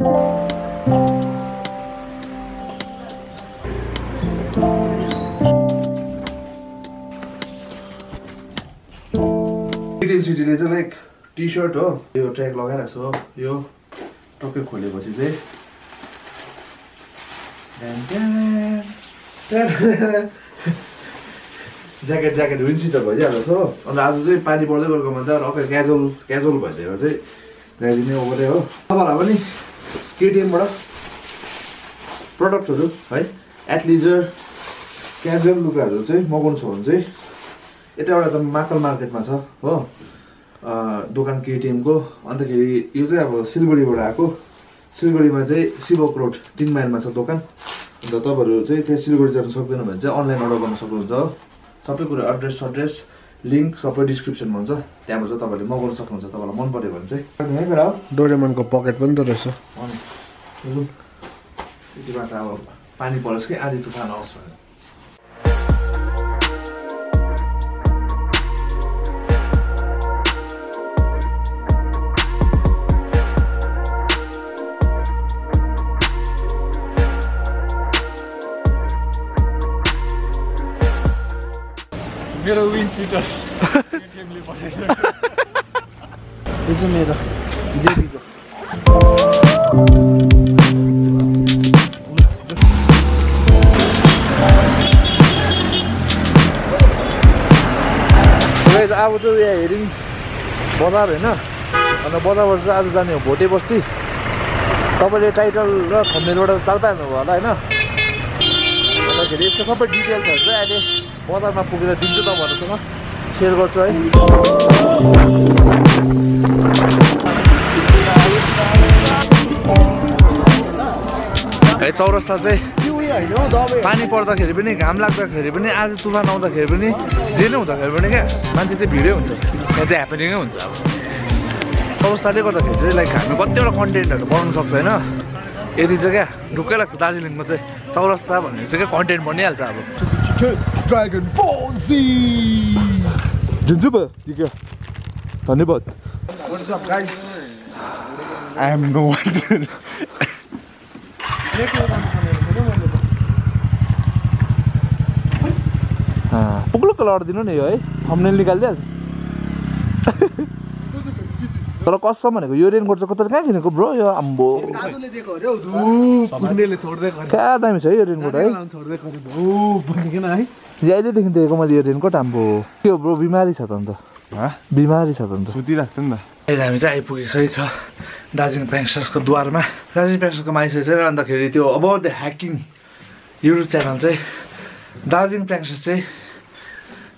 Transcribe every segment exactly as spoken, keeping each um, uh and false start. Like t-shirt हो यो track लगाएर छु यो टक्कै खोलेपछि चाहिँ ज्याकेट ज्याकेट विन्डसिटर भइहाल्छ हो अनि आज चाहिँ पानी पर्दै गएको भन्छ रक क्याजुअल क्याजुअल भइदिएर चाहिँ ल्याइदिने ओगरे हो तपाईहरुलाई पनि केटीएम बाट प्रोडक्टहरु है एथलिजर क्याजुअल लुगाहरु चाहिँ मगाउनु छ भने चाहिँ यता एउटा त माकल मार्केटमा छ हो अ दुकान केटीएम को अन्तखेरि यो चाहिँ अब सिलगढीबाट आको सिलगढीमा चाहिँ सिभोक रोड तीन माइलमा छ दोकान अनि तपाईहरु चाहिँ त्यही सिलगढी जान सक्दैन भने चाहिँ अनलाइन अर्डर गर्न सक्नुहुन्छ सबै कुरा एड्रेस एड्रेस लिंक सबै डिस्क्रिप्सनमा हुन्छ त्यहाँबाट चाहिँ तपाईले मगाउन सक्नुहुन्छ तपाईलाई मन पर्यो भने चाहिँ यहाँ गराउ डोरेमोनको पकेट पनि त रहेछ अनि लु यतिबाट अब पानी परोस् कि आधी तुफान आओस् भने मेरो विन्डसिटर केटीएमले पठाएको यो चाहिँ मेरो जेपी को गाइस अब चाहिँ यहाँ हेरिङ बजार हैन अनि बजारबाट चाहिँ आज जाने हो भोटे बस्ती तपाईले टाइटल र थम्बनेलबाट चाल पाउनु भयो होला हैन अन्तखेरि यसको सबै डिटेल्सहरु चाहिँ अहिले बजारमा पुगेर दिन्छु त भन्नुसँग शेयर गर्छु है है चौरस्ता चाहिँ पानी पर्दाखेरि पनि घाम लाग्दाखेरि पनि आज तुफान आउँदाखेरि पनि जे नै हुँदाखेरि पनि क्या मान्छे चाहिँ भिडै हुन्छ त्यहाँ चाहिँ ह्यापनिङै हुन्छ अब चौरस्ताले गर्दाखेरि चाहिँ लाइक हामी कतिवटा कन्टेन्टहरू बनाउनु सक्छ होइन यदि चाहिँ क्या ढुक्कै लाग्छ दार्जिलिङमा चाहिँ चौरस्ता भनेर चाहिँ क्या कन्टेन्ट बनिहाल्छ अब Dragon Ball Z! Jinjuba, Diga. Thunderbird. What's up, guys? I am no one. Ah, pukul color dino ne yo, thumbnail nikal diya. Tara custom bhaneko yo rain coat cha katra kaha kineko bro yo ambo. Dadule deko re ho dup. Punnele chhodde gare. Kya dami chha yo rain coat hai. Chhodde gare dup bhaneko na hai. जहिले देखि देखेको मैले यो raincoat आम्बो के bro बिमारी छ त अन्त ह बिमारी छ त अन्त सुतिराख्छ नि त हामी चाहिँ आइपुगेकै छ दार्जिलिङ प्याङ्सर्सको द्वारमा दार्जिलिङ प्याङ्सर्सको मानिसहरु चाहिँ अन्तखेरि त्यो about the hacking YouTube channel चाहिँ दार्जिलिङ प्याङ्सर्स चाहिँ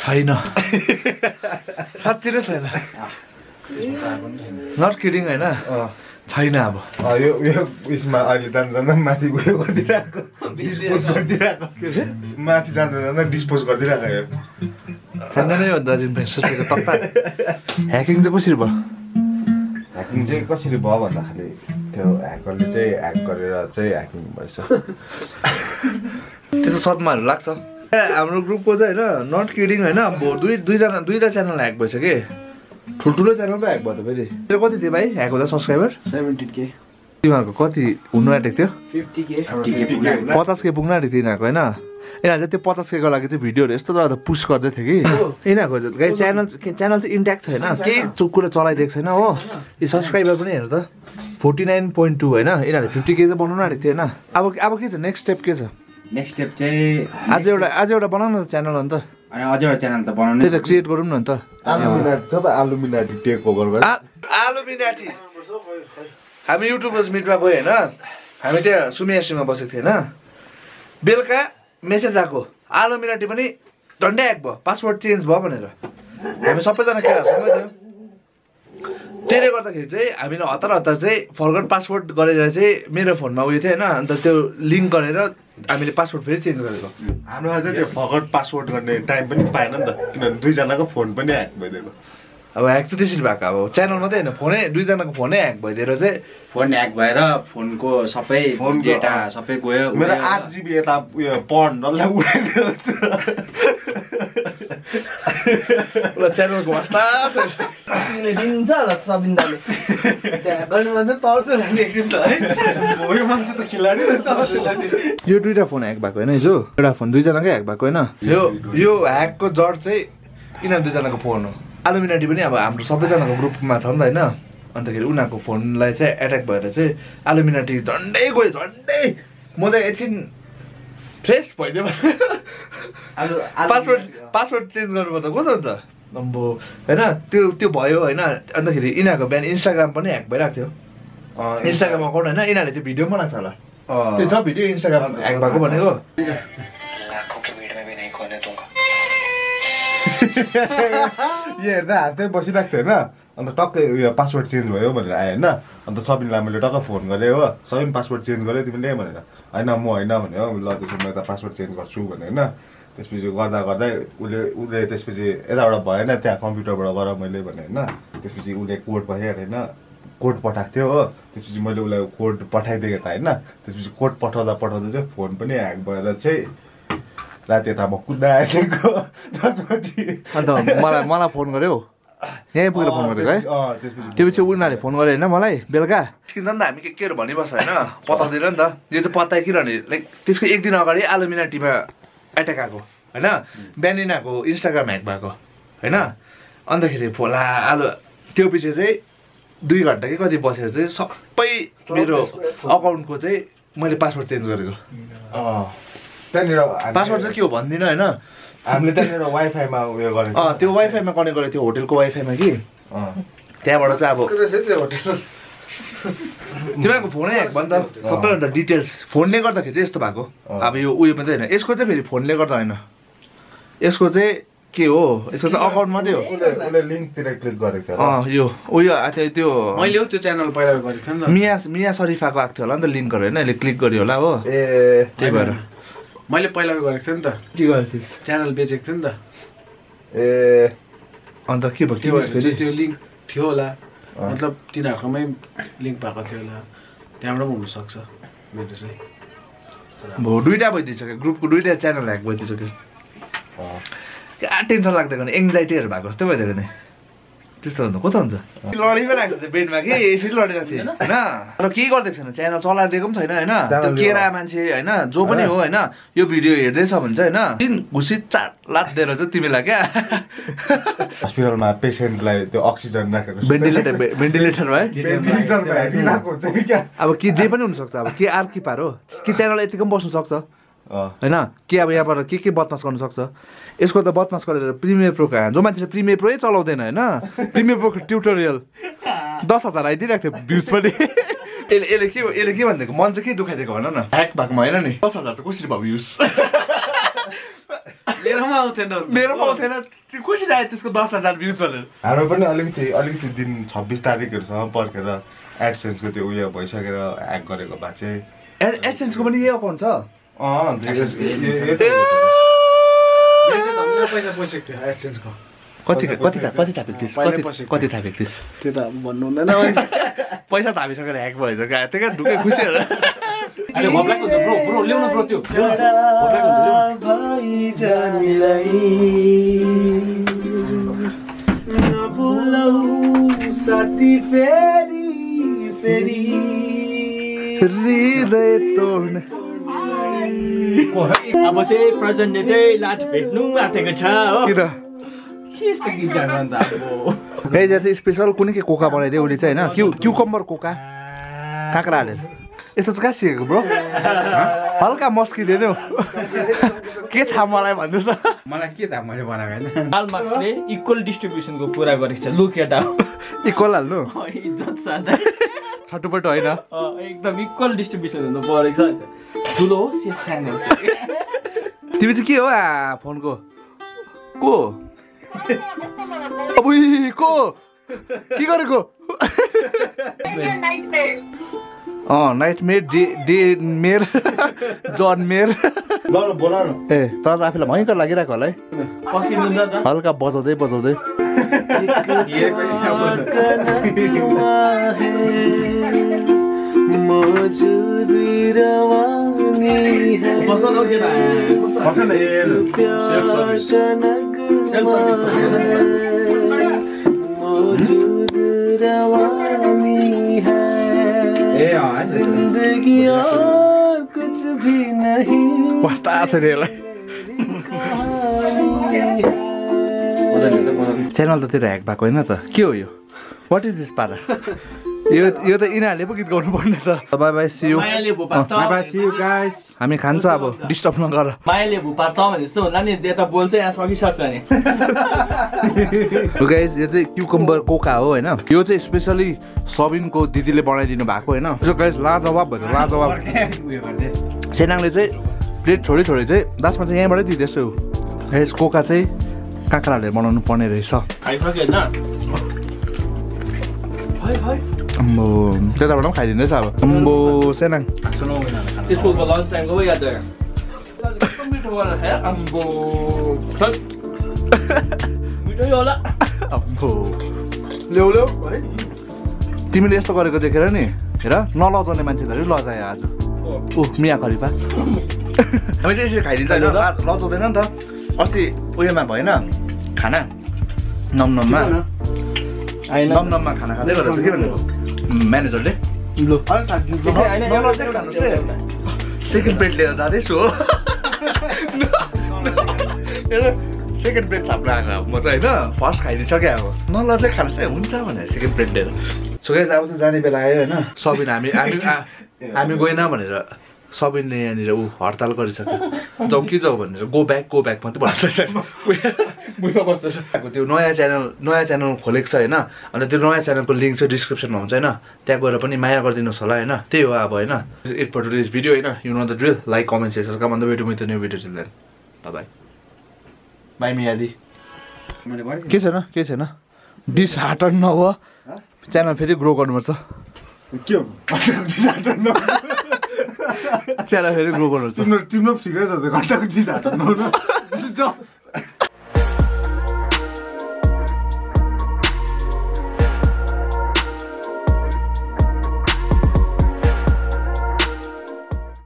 छैन साच्चै नै छैन नट किडिङ हैन छैन अब यो यो यसमा अहिले जान जान माथि गयो गर्दिराको डिस्पोज गर्दिराको माथि जान जान डिस्पोज गर्दिराको यो छैन नि दार्जिलिङ प्याङ्सर्सको तत्ता ह्याकिङ चाहिँ कसरी भयो ह्याकिङ चाहिँ कसरी भयो भन्दाखेरि त्यो ह्याकरले चाहिँ ह्याक गरेर चाहिँ ह्याकिङ भएछ त्यसको सदमाहरु लाग्छ हाम्रो ग्रुपको चाहिँ हैन नट किडिङ हैन दुई दुई जना दुईटा च्यानल ह्याक भइसक्यो के ठुल्ठुलो च्यानल पो ह्याक भयो त फेरि तेरो कति थियो भाइ ह्याक हुँदा सब्स्क्राइबर सेभेन्टी के तिमीहरूको कति हुनु आँटेको थियो फिफ्टी के पचास के पुग्न आँटेको थियो यिनीहरूको होइन यिनीहरू चाहिँ त्यो पचास के को लागि चाहिँ भिडियोहरू यस्तो त पुस गर्दै थियो कि यिनीहरूको च्यानल च्यानल चाहिँ इन्ट्याक्ट छैन केही चुक्कुले चलाइदिएको छैन हो यो सब्सक्राइबर पनि हेर्नु त फोर्टी नाइन पोइन्ट टू होइन यिनीहरूले फिफ्टी के चाहिँ बनाउनु आँटेको थियो होइन अब अब के छ नेक्स्ट स्टेप के छ नेक्स्ट स्टेप चाहिँ आज एउटा आज एउटा बनाउनु त च्यानल अन्त अनि अझ एउटा च्यानल त बनाउने त्यो क्रिएट गरौँ न त आलुमिनाटी छ त आलुमिनाटी टेक ओभर गर्छ आलुमिनाटी हामी युट्युबर्स मिटमा गयो हैन हामी त्यहाँ सुमेसिङमा बसेको थिएन बेलुका मेसेज आको आलुमिनाटी पनि डन्डे ह्याक भयो पासवर्ड चेन्ज भयो भनेर हामी सबैजना केटाहरुसँगै थियो त्यसले गर्दाखेरि चाहिँ हामीले हतार हतार चाहिँ फरगट पासवर्ड गरेर चाहिँ मेरो फोनमा उयो थियो हैन अनि त्यो लिंक गरेर हामीले पासवर्ड फेरि चेन्ज गरेको हाम्रो आज त्यो फरगट पासवर्ड गर्ने टाइम पनि पाएन नि त किनभने दुई जनाको फोन पनि ह्याक भइदिएको अब ह्याक त त्यसरी भएको अब च्यानल मात्रै हैन फोनै दुई जनाको फोनै ह्याक भइदिएर चाहिँ फोन ह्याक भएर फोनको सबै फोन डेटा सबै गयो मेरो आठ जिबी यता पर्न नलाउँ उडाइदियो Let's go. Start. And the Unako phone, let's say, attack by the say, Illuminati, don't day go, don't day. Mother, it's in press by them. Password, password change over the Gozanza. Number, and not two boyo, and not under the Inaka Ben Instagram Paniac, but at you. Instagram account and in a video Manasala. Oh, it's up with you, Instagram, and Bacobanego. Yeah, that's the bossy doctor, no? On the talk, your password change way over there. No, on the shopping lamel, talk phone, whatever. So, in password change, go to I know more, I know, and I love this. My password change was true, and no, this is what I got. I would let this busy out of by an attack computer or a lot of my labor, and no, this busy would a quote by here, and no, quote potactio. This is my little quote potactio. This is quote pot of the pot of the phone, Paniac, but let's say. That's what you. Mala phone go. Yeah, put up on the right. Oh, this is a winner phone or an amalai, Belga. She's not that make a care about it. What are the render? There's a pot I on it. Like this eighteen already Illuminati attack. I know. Beninago, Instagram bago. I know. On the hill for la two pitches, eh? Do you got the bosses? Sock pay mirror account could say, my password change. Oh. Password is Cuban, you know. I'm letting your wife. I'm going to the wife. I'm going to go to the hotel. Go wife. I'm again. They were a table. You have a phone egg, but the couple of the details. Phone never the case tobacco. Have you? We've been there. It's got a very phone never diner. It's got a Q. It's got an account model. Link directly got it. Oh, you. We are at it. My YouTube channel by the way. Mia's Mia sorry for actual and the link or any click or your lava. Eh, table. मैले पहिला गरेको थिए नि त के गर्थिस channel बेचेको थिए नि त ए अन्त के भयो त्यो लिंक थियो होला मतलब तिनीहरुमै लिंक पाएको थियो होला त्यहाँबाट पनि हुन सक्छ मेरो चाहिँ भो दुईटा भइदिसक्यो ग्रुपको दुईटा च्यानल ह्याक भइदिसक्यो अ के टेन्सन लाग्दैन एंजाइटीहरु भएको जस्तो भइदिएर नि त्यस्तो हुन्छ कता हुन्छ लडीमै राख्छ त्यो बेडमा के यसरी लडिरा थिए हैन र के गर्दैछ हैन च्यानल चलाइदिएको पनि छैन हैन त्यो केरा मान्छे हैन जो पनि हो हैन यो भिडियो हेर्दै छ भन्छ हैन तीन घुसी चार लात्दै रहेछ तिमीलाई के अस्पतालमा पेशेन्टलाई त्यो अक्सिजन राखेको भेन्टिलेटर भेन्टिलेटर भए भेन्टिलेटर भए राखेको हुन्छ नि के अब के जे पनि हुन सक्छ अब के आर के पार हो के च्यानल यतिकै बस्न सक्छ हैन के अब यहाँबाट के के बदमास गर्न सक्छ यसको त बदमास गरेर प्रिमियर प्रो का जो मान्छेले प्रिमियर प्रो चलाउँदैन हैन प्रिमियर प्रो ट्युटोरियल दस हजार आइदिराख्थ्यो भ्यूज पनि एले एले के एले के भन्दैको मन चाहिँ के दुखाइदिएको भन न ह्याक भागमा हैन नि दस हजार चाहिँ कसरी भयो भ्यूज मेरोमा आउँथेन मेरोमा आउँथेन कसरी आयो त्यसको दस हजार भ्यूज भनेर हाम्रो पनि अलिकति अलिकति दिन छब्बिस तारिकहरुसम्म पर्खेर एडसेन्स को त्यो उयो भइसकेर ह्याक गरेको भए चाहिँ एडसेन्स को पनि यही अकाउन्ट छ अ जस यो त हामीले पैसा पोछेको थियो एडसेन्स को कति कति कति थापेको थिस कति कति थापेको थिस त्यो त भन्नु हुँदैन पैसा थापिसकेर ह्याक भएछ गाए त्यका ढुके खुसी होला अनि भब्लाको हुन्छ ब्रो ब्रो ल्याउन ब्रो त्यो भब्लाको हुन्छ भाइ जानिलाई नभुलाउ साथी फेरि फेरि हृदय तोड्न अब चाहिँ प्रजनले चाहिँ लाठ भेट्नु आटेको छ हो के यस्तो गीत गाउन त अब गाइस चाहिँ स्पेशल कुनै के कोका बनाइदे उले चाहिँ हैन क्यु क्युकम्बर कोका काक्रा हालेर यस्तो चाहिँ सिकेको ब्रो हल्का मस्किदेनु के थाहा मलाई भन्दैछ मलाई के थाहा मैले बनाएको हैन बाल मार्क्सले इक्वल डिस्ट्रिब्युसन को पूरा गरेछ लु केटा इक्वल हाल्नु इज्जत सादा छटपट हैन एकदम इक्वल डिस्ट्रिब्युसन हुनु परेको छ ठुलो होस् या सानो होस् तिमी चाहिँ के हो आ फोनको को अबुई को के गरेको अ नाइटमेयर डे डे मेयर जॉन मेयर ल ल बोला न ए त आफैलाई भयंकर लागिराको होला है पसिनु हुन्छ त हल्का बजाउँदै बजाउँदै What's going on here? What's going on here? Chef service. मौजूद रवानी है जिंदगी और कुछ भी नहीं वास्ता से रेला चैनल तो तेरा एक बाको है ना तो क्यों यो व्हाट इज दिस पारा यो यो तो इनाले पकित गाउनु पर्ने त bye bye see you bye bye see you guys हामी खान्छ अब डिस्टर्ब नगर माइले भुपार छ भने जस्तो होला नि देता बोल्छ यहाँ सकी सक्छ नि तो गाइस यो चाहिँ क्युकम्बर कोका हो हैन यो चाहिँ स्पेशली सबिनको दिदीले बनाइदिनु भएको हैन सो गाइस लाजवाब भन्छ लाजवाब सेनाङले चाहिँ प्लेट छोडी छोडी चाहिँ लास्टमा चाहिँ यहाँबाटै दिदैछौ गाइस कोका चाहिँ काक्राले बनाउनु पर्ने रहेछ आइफके हैन हाय हाय अम्बो त्यता भडम खाइदिनु छ अब अम्बो सेनाङ सुनो हैन त्यसको लन्च टाइम गयो याद गयो एकदम मिठो वाला है अम्बो चल मिठो होला अम्बो ल्याउ ल्याउ है तिमीले यस्तो गरेको देखेर नि हेर नलजाउने मान्छेहरु लजाए आज ओ मिया खरीपा हामी त्यसै खाइदिन्छ हैन लजाउँदैन नि त अस्ति उयोमा भएन खाना नम नममा हैन नम नममा खाना खादै गर्छ के भन्नु मैनेजर ले लो अल त दिनु न चेक गर्नु से सेकेन्ड प्लेट लिएर जादै सो एला सेकेन्ड प्लेट थाप्ला म चाहिँ हैन फर्स्ट खाइदि सक्या अब न ल चाहिँ खान्छ हुन्छ भने सेकेन्ड प्लेट लिएर सो गाइस अब चाहिँ जाने बेला आयो हैन सबिन हामी हामी हामी गएन भनेर सबिनले यहाँनिर उ हडताल गरिसक्यो जाऊ कि जाऊ भनेर गो ब्याक गो ब्याक मात्र भन्छ मुइमा बस्छ त्यो नयाँ च्यानल नयाँ च्यानल खोलेको छ हैन अनि त्यो नयाँ च्यानलको लिंक चाहिँ डिस्क्रिप्सनमा हुन्छ हैन त्यहाँ गएर पनि माया गरिदिनुस् होला हैन त्यही हो अब हैन इट फर टुडेज भिडियो हैन you know the drill like comment share subscribe गर्नु भेटौँ मित्र new video till then bye bye bye मियादी मैले भने के छैन के छैन डिसहार्टन नहो च्यानल फेरि ग्रो गर्नुपर्छ के हो डिसहार्टन नहो Tell her to go on. Team of figures of the contact is at no.